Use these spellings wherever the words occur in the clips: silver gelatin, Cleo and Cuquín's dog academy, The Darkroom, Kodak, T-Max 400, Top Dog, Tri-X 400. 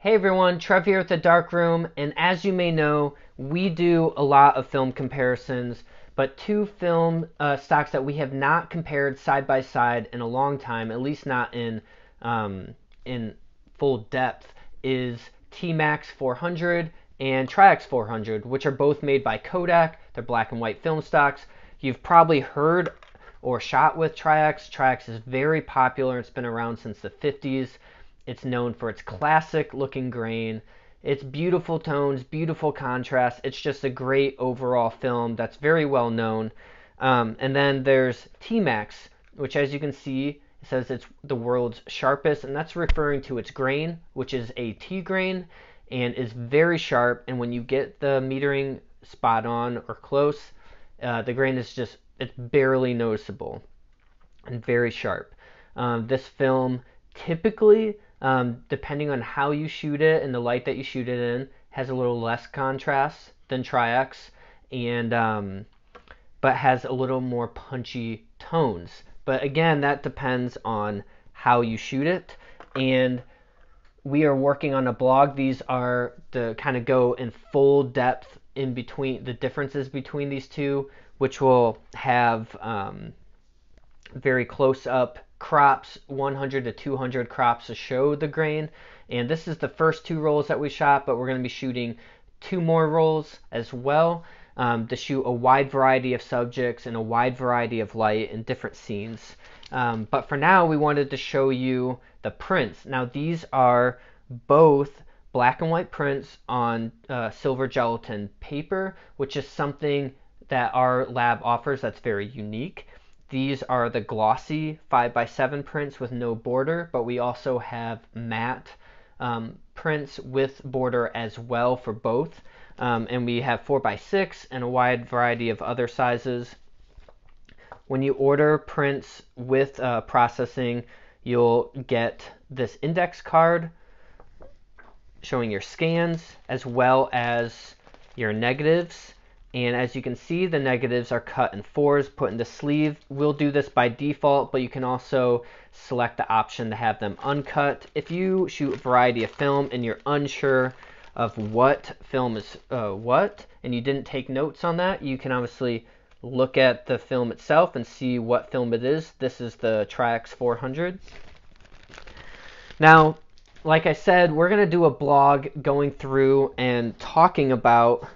Hey everyone, Trev here at The Dark Room, and as you may know, we do a lot of film comparisons, but two film stocks that we have not compared side by side in a long time, at least not in full depth, is T-Max 400 and Tri-X 400, which are both made by Kodak. They're black and white film stocks. You've probably heard or shot with Tri-X. Tri-X is very popular. It's been around since the 50s. It's known for its classic looking grain, its beautiful tones, beautiful contrast. It's just a great overall film that's very well known. And then there's T-Max, which as you can see, it says it's the world's sharpest, and that's referring to its grain, which is a T grain and is very sharp. And when you get the metering spot on or close, the grain is just, it's barely noticeable and very sharp. This film typically, depending on how you shoot it and the light that you shoot it in, has a little less contrast than Tri-X, and but has a little more punchy tones. But again, that depends on how you shoot it. And we are working on a blog. These are the kind of go in full depth in between the differences between these two, which will have very close up crops, 100 to 200 crops to show the grain. And this is the first two rolls that we shot, but we're going to be shooting two more rolls as well to shoot a wide variety of subjects and a wide variety of light in different scenes. But for now, we wanted to show you the prints. Now, these are both black and white prints on silver gelatin paper, which is something that our lab offers that's very unique. These are the glossy 5x7 prints with no border, but we also have matte prints with border as well for both. And we have 4x6 and a wide variety of other sizes. When you order prints with processing, you'll get this index card showing your scans as well as your negatives. And as you can see, the negatives are cut in fours, put in the sleeve. We'll do this by default, but you can also select the option to have them uncut. If you shoot a variety of film and you're unsure of what film is what, and you didn't take notes on that, you can obviously look at the film itself and see what film it is. This is the Tri-X 400. Now, like I said, we're going to do a blog going through and talking about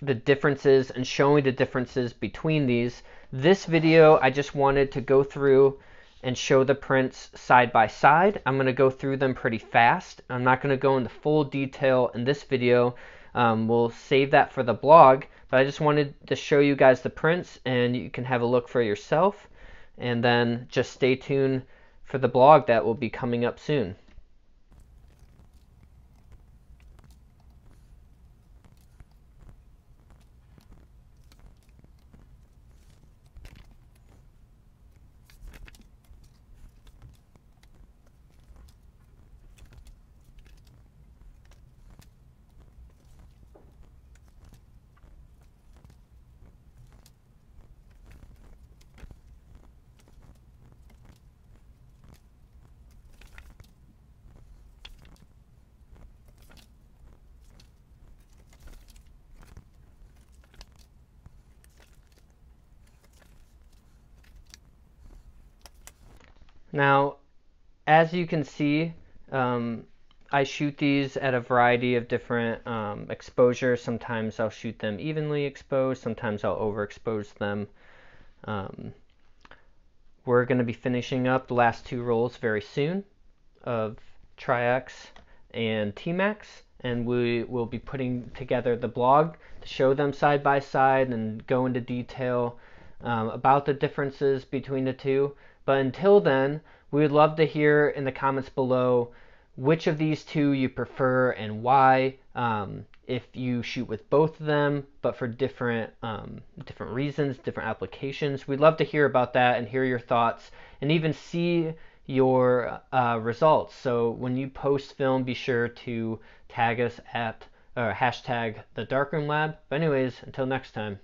the differences and showing the differences between these. This video, I just wanted to go through and show the prints side by side. I'm going to go through them pretty fast. I'm not going to go into full detail in this video. We'll save that for the blog, but I just wanted to show you guys the prints and you can have a look for yourself, and then just stay tuned for the blog that will be coming up soon. Now, as you can see, I shoot these at a variety of different exposures. Sometimes I'll shoot them evenly exposed. Sometimes I'll overexpose them. We're going to be finishing up the last two rolls very soon of Tri-X and T-Max, and we will be putting together the blog to show them side by side and go into detail about the differences between the two. But until then, we would love to hear in the comments below which of these two you prefer and why. If you shoot with both of them, but for different reasons, different applications, we'd love to hear about that and hear your thoughts and even see your results. So when you post film, be sure to tag us at or hashtag The Dark Room Lab. But anyways, until next time.